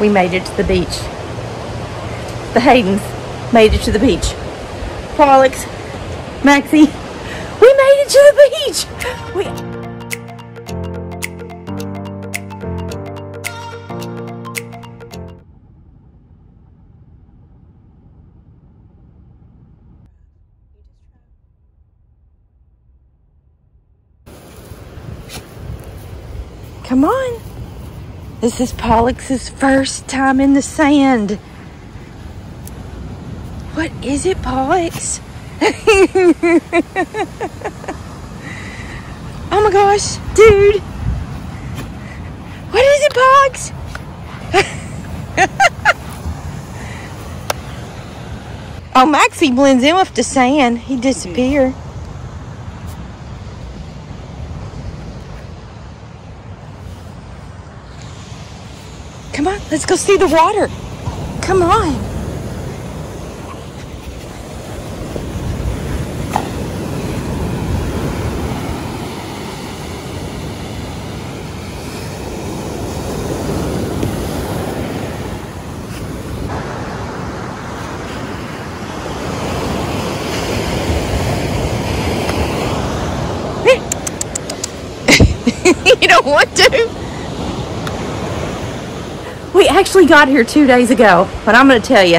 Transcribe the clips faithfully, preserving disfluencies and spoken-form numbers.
we made it to the beach. The Haydens made it to the beach. Pollux, Maxie, we made it to the beach. We Come on. This is Pollux's first time in the sand. What is it, Pollux? Oh my gosh, dude. What is it, Pollux? Oh, Maxie blends in with the sand. He disappeared. Come on, let's go see the water. Come on. You don't want to? We actually got here two days ago, but I'm going to tell you,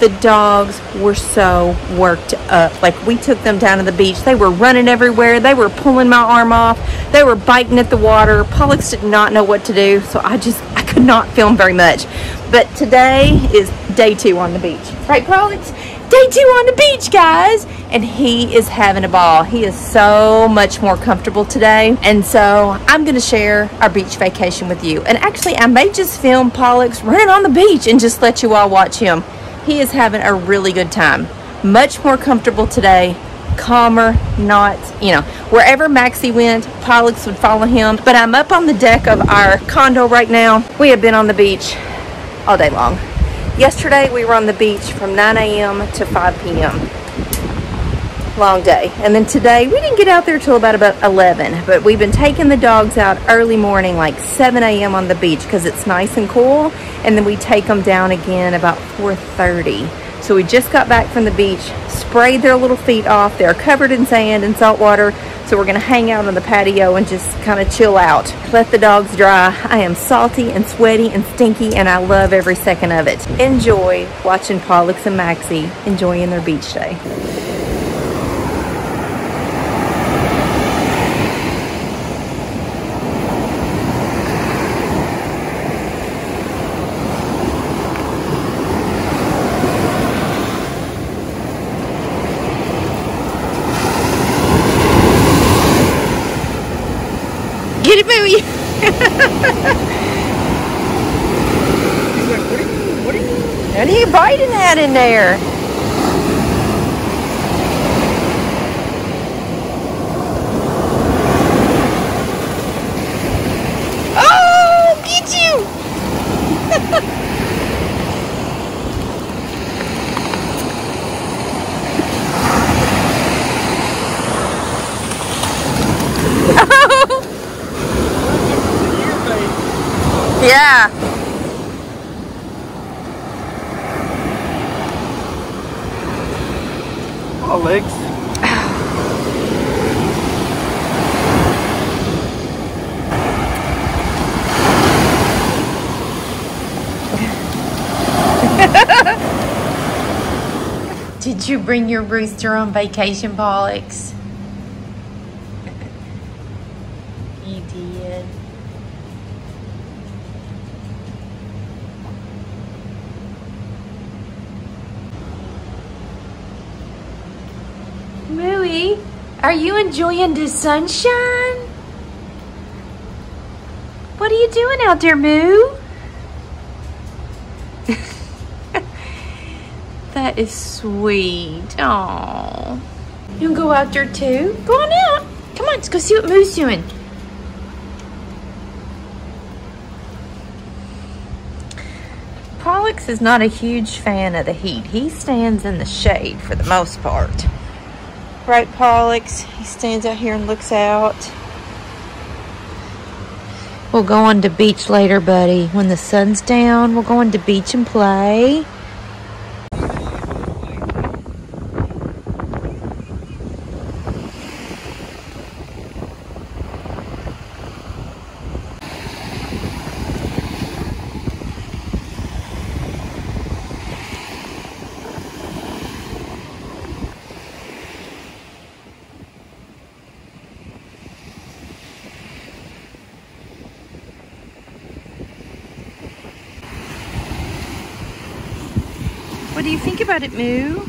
the dogs were so worked up. Like, we took them down to the beach. They were running everywhere. They were pulling my arm off. They were biting at the water. Pollux did not know what to do, so I just, I could not film very much. But today is day two on the beach. Right, Pollux? Day two on the beach, guys. And he is having a ball. He is so much more comfortable today. And so I'm gonna share our beach vacation with you. And actually, I may just film Pollux running on the beach and just let you all watch him. He is having a really good time. Much more comfortable today. Calmer, not, you know, wherever Maxie went, Pollux would follow him. But I'm up on the deck of our condo right now. We have been on the beach all day long. Yesterday, we were on the beach from nine A M to five P M Long day. And then today, we didn't get out there till about, about eleven. But we've been taking the dogs out early morning, like seven A M on the beach, because it's nice and cool. And then we take them down again about four thirty. So we just got back from the beach, sprayed their little feet off. They're covered in sand and salt water. So we're going to hang out on the patio and just kind of chill out. Let the dogs dry. I am salty and sweaty and stinky, and I love every second of it. Enjoy watching Pollux and Maxie enjoying their beach day. Get it, Booey! He's like, what are you, what are you? What are you biting at in there? Oh, get you! Oh! Yeah. Oh, legs. Did you bring your rooster on vacation, Pollux? You did. Mooey, are you enjoying the sunshine? What are you doing out there, Moo? That is sweet. Aww. You can go out there too? Go on out. Come on, let's go see what Moo's doing. Pollux is not a huge fan of the heat. He stands in the shade for the most part. Right, Pollux? He stands out here and looks out. We'll go on the beach later, buddy. When the sun's down, we'll go on the beach and play. What do you think about it, Moo?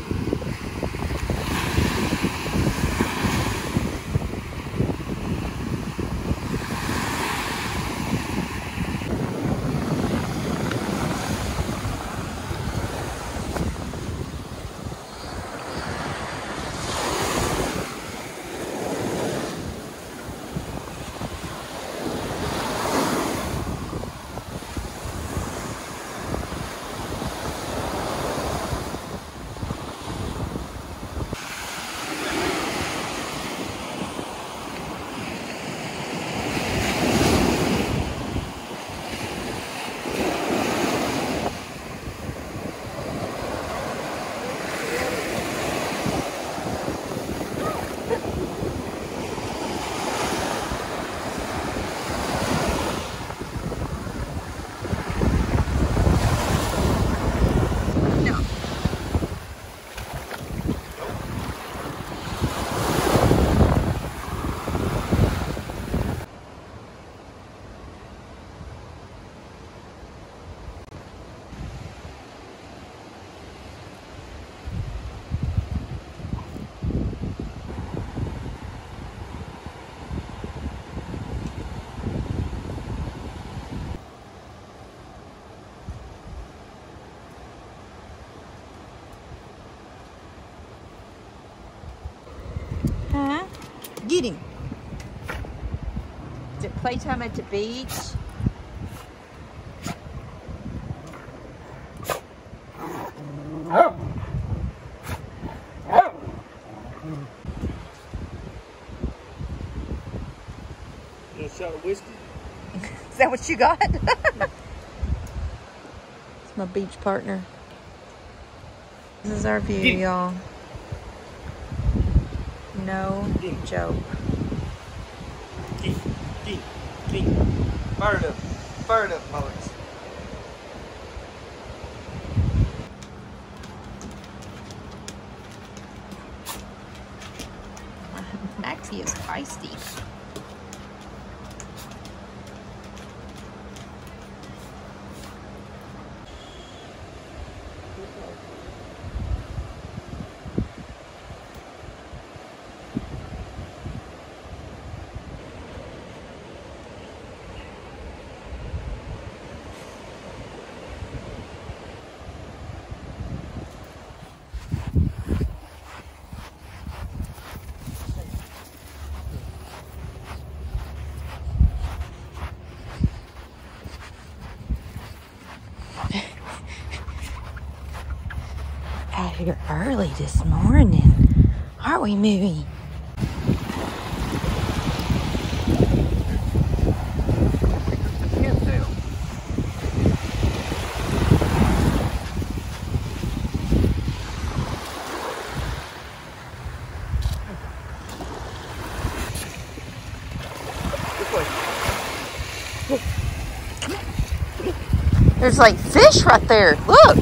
Get him. Is it playtime at the beach? You want a shot of whiskey? Is that what you got? It's my beach partner. This is our view, y'all. No joke. Keep, keep, keep. Fire it up. Fire it up, Pollux. Maxie is feisty. Out here early this morning, aren't we, Mooey? There's like fish right there. Look.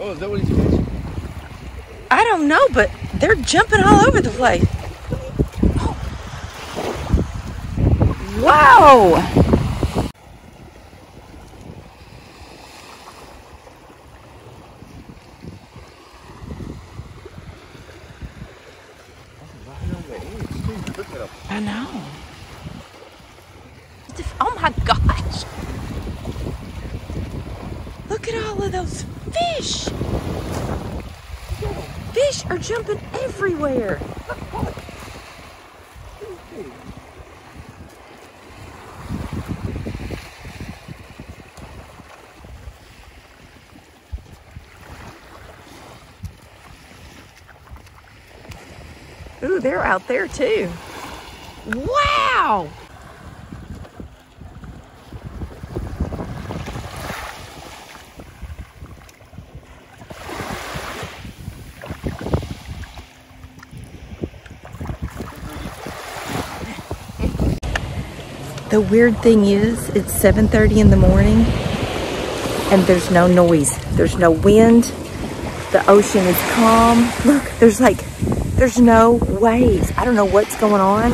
Oh, is that what he's fishing? I don't know, but they're jumping all over the place. Oh. Wow! I know. What the, oh my gosh! Look at all of those fish! Fish are jumping everywhere. Ooh, they're out there too. Wow. The weird thing is, it's seven thirty in the morning and there's no noise. There's no wind. The ocean is calm. Look, there's like, there's no waves. I don't know what's going on.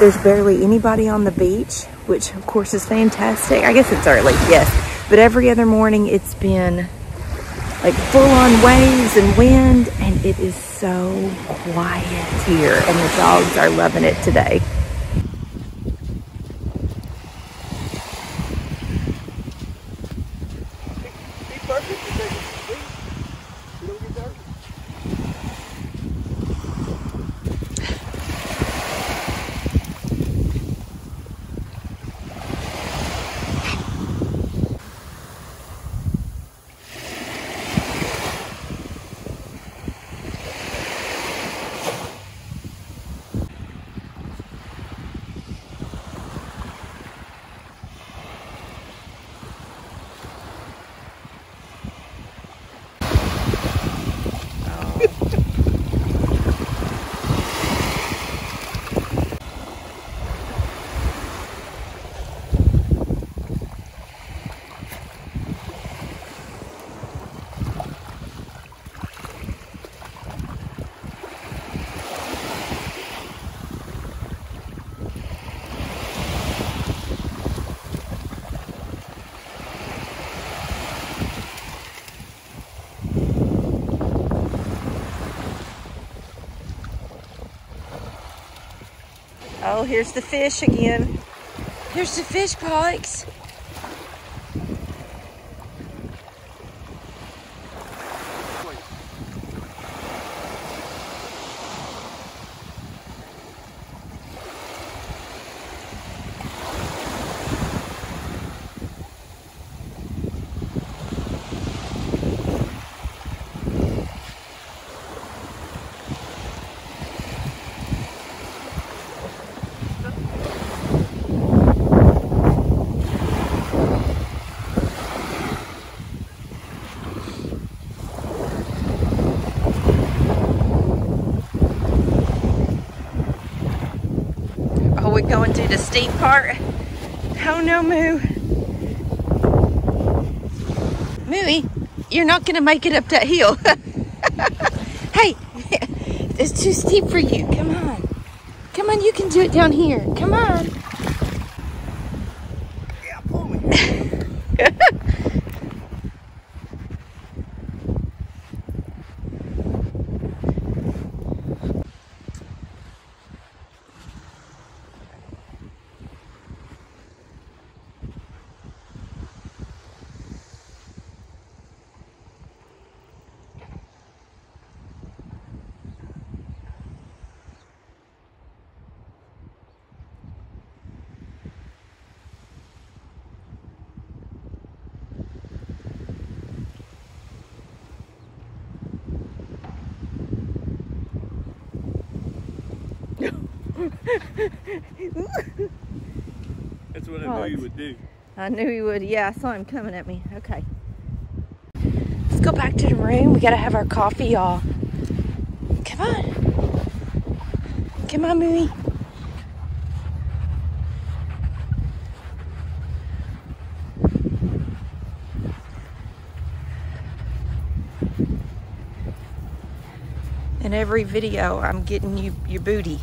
There's barely anybody on the beach, which of course is fantastic. I guess it's early, yes. But every other morning it's been like full on waves and wind, and it is so quiet here, and the dogs are loving it today. Oh, here's the fish again. Here's the fish, Pollux. Going through the steep part. Oh no, Moo. Mooey, you're not gonna make it up that hill. Hey, it's too steep for you. Come on. Come on, you can do it down here. Come on. Yeah, pull me. That's what I Pollux. knew you would do. I knew he would. Yeah, I saw him coming at me. Okay. Let's go back to the room. We got to have our coffee, y'all. Come on. Come on, Mooey. In every video, I'm getting you your booty.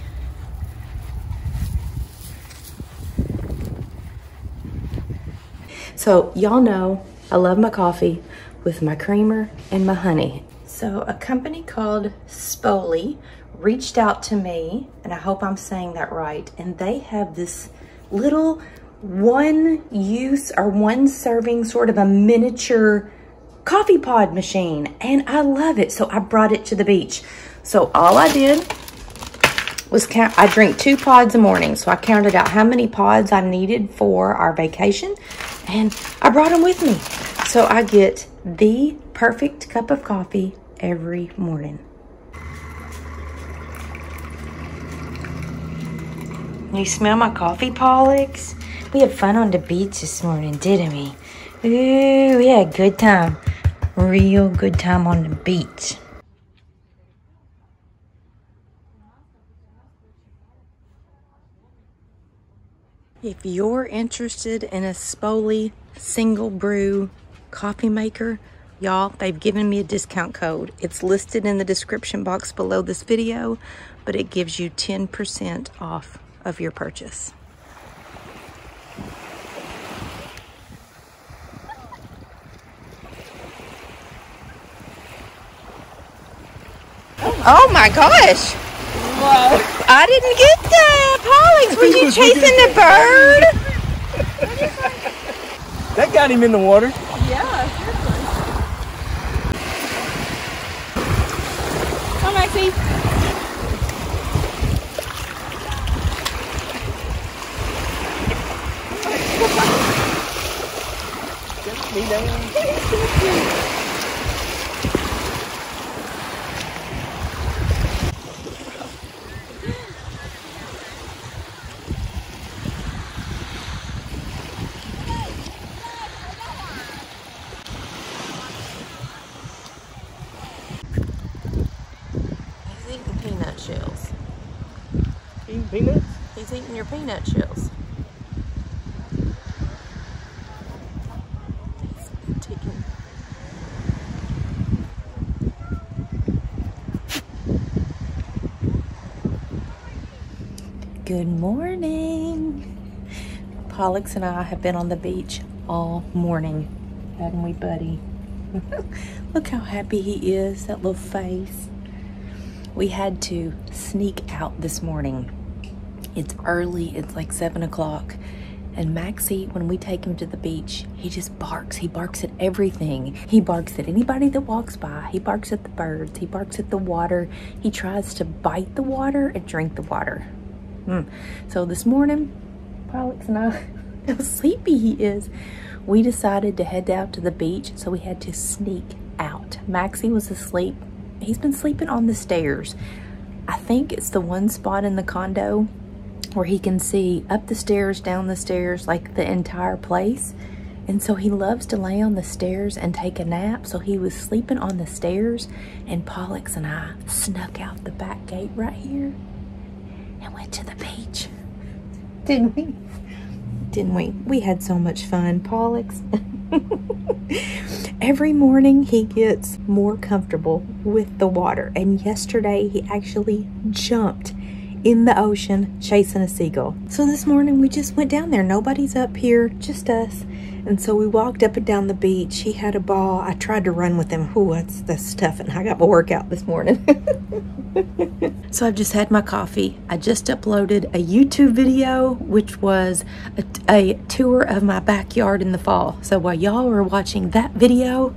So y'all know I love my coffee with my creamer and my honey. So a company called SBOLY reached out to me, and I hope I'm saying that right, and they have this little one use or one serving sort of a miniature coffee pod machine, and I love it. So I brought it to the beach. So all I did was count. I drink two pods a morning, so I counted out how many pods I needed for our vacation, and I brought them with me. So I get the perfect cup of coffee every morning. You smell my coffee, Pollux? We had fun on the beach this morning, didn't we? Ooh, we had a good time. Real good time on the beach. If you're interested in a SBOLY single brew coffee maker, y'all, they've given me a discount code. It's listed in the description box below this video, but it gives you ten percent off of your purchase. Oh my gosh! Whoa. I didn't get that! Pollux, were you chasing the bird? That got him in the water. Yeah, seriously. Come, Maxie. Just me down. Shells. Eating peanuts? He's eating your peanut shells. He's taking. Good morning. Pollux and I have been on the beach all morning, haven't we, buddy? Look how happy he is, that little face. We had to sneak out this morning. It's early, it's like seven o'clock. And Maxie, when we take him to the beach, he just barks. He barks at everything. He barks at anybody that walks by. He barks at the birds. He barks at the water. He tries to bite the water and drink the water. Mm. So this morning, Pollux and I, how sleepy he is. We decided to head out to the beach, so we had to sneak out. Maxie was asleep. He's been sleeping on the stairs. I think it's the one spot in the condo where he can see up the stairs, down the stairs, like the entire place. And so he loves to lay on the stairs and take a nap. So he was sleeping on the stairs, and Pollux and I snuck out the back gate right here and went to the beach. Didn't we? Didn't we? We had so much fun, Pollux. Every morning he gets more comfortable with the water, and yesterday he actually jumped in the ocean chasing a seagull. So this morning we just went down there. Nobody's up here, just us. And so we walked up and down the beach. He had a ball. I tried to run with him. Ooh, that's, that's tough, and I got my workout this morning. So I've just had my coffee. I just uploaded a YouTube video, which was a, a tour of my backyard in the fall. So while y'all were watching that video,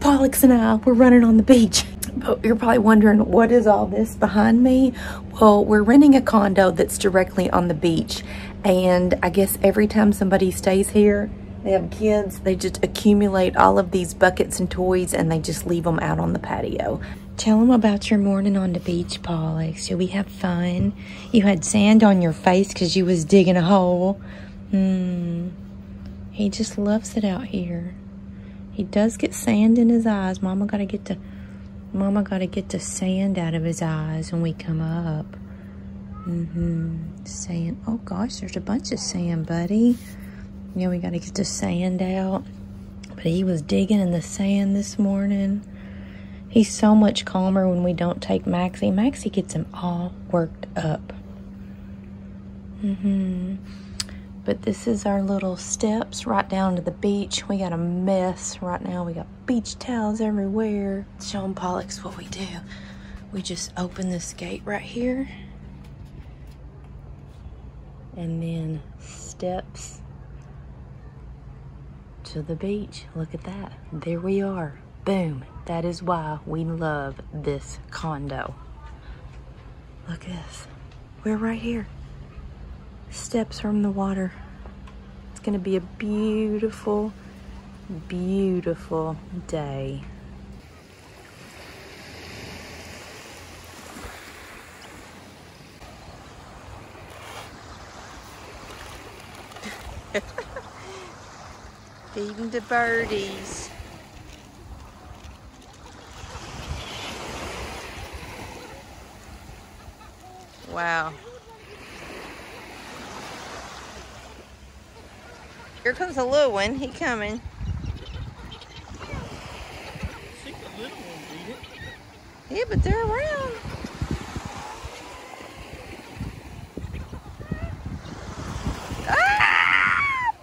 Pollux and I were running on the beach. But you're probably wondering, what is all this behind me? Well, we're renting a condo that's directly on the beach. And I guess every time somebody stays here, they have kids, they just accumulate all of these buckets and toys, and they just leave them out on the patio. Tell them about your morning on the beach, Pollux. Did we have fun? You had sand on your face because you was digging a hole. Hmm. He just loves it out here. He does get sand in his eyes. Mama got to get the... Mama got to get the sand out of his eyes when we come up. Mm-hmm. Sand. Oh, gosh, there's a bunch of sand, buddy. Yeah, we got to get the sand out. But he was digging in the sand this morning. He's so much calmer when we don't take Maxie. Maxie gets him all worked up. Mm-hmm. But this is our little steps right down to the beach. We got a mess right now. We got beach towels everywhere. Show them, Pollux, what we do. We just open this gate right here. And then steps to the beach. Look at that. There we are. Boom. That is why we love this condo. Look at this. We're right here. Steps from the water. It's gonna be a beautiful, beautiful day. Feeding the birdies. Wow. Here comes a little one. He coming. I think the little one did it. Yeah, but they're around. Ah!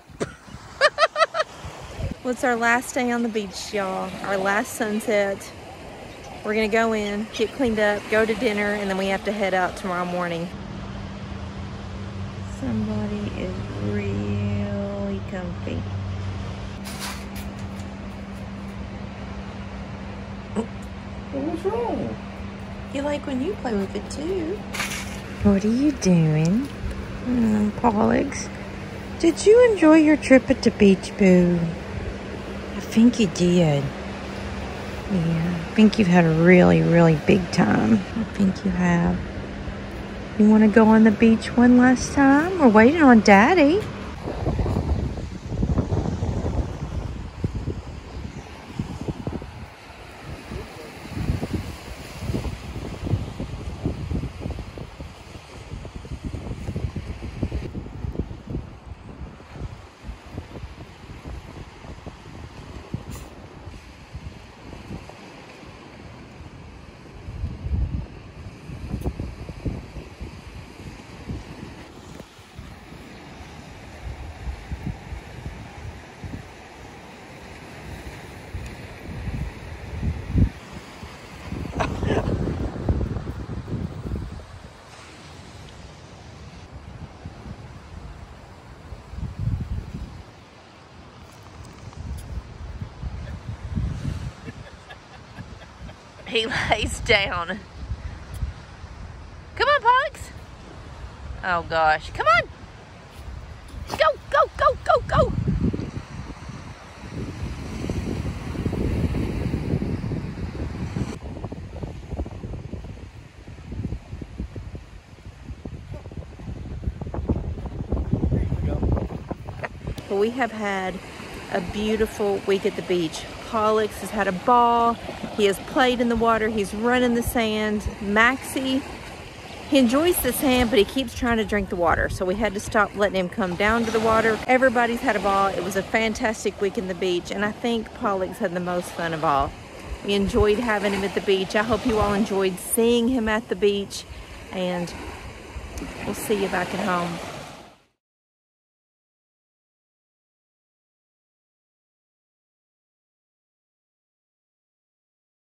Well, it's our last day on the beach, y'all. Our last sunset. We're gonna go in, get cleaned up, go to dinner, and then we have to head out tomorrow morning. Somebody is really comfy. Well, what's wrong? You like when you play with it too. What are you doing? Mm, Pollux, did you enjoy your trip at the beach, boo? I think you did. Yeah, I think you've had a really, really big time. I think you have. You want to go on the beach one last time? We're waiting on Daddy. He lays down. Come on, Pollux. Oh gosh, come on. Go, go, go, go, go. Well, we have had a beautiful week at the beach. Pollux has had a ball. He has played in the water. He's run in the sand. Maxie, he enjoys the sand, but he keeps trying to drink the water. So we had to stop letting him come down to the water. Everybody's had a ball. It was a fantastic week in the beach. And I think Pollux had the most fun of all. We enjoyed having him at the beach. I hope you all enjoyed seeing him at the beach. And we'll see you back at home.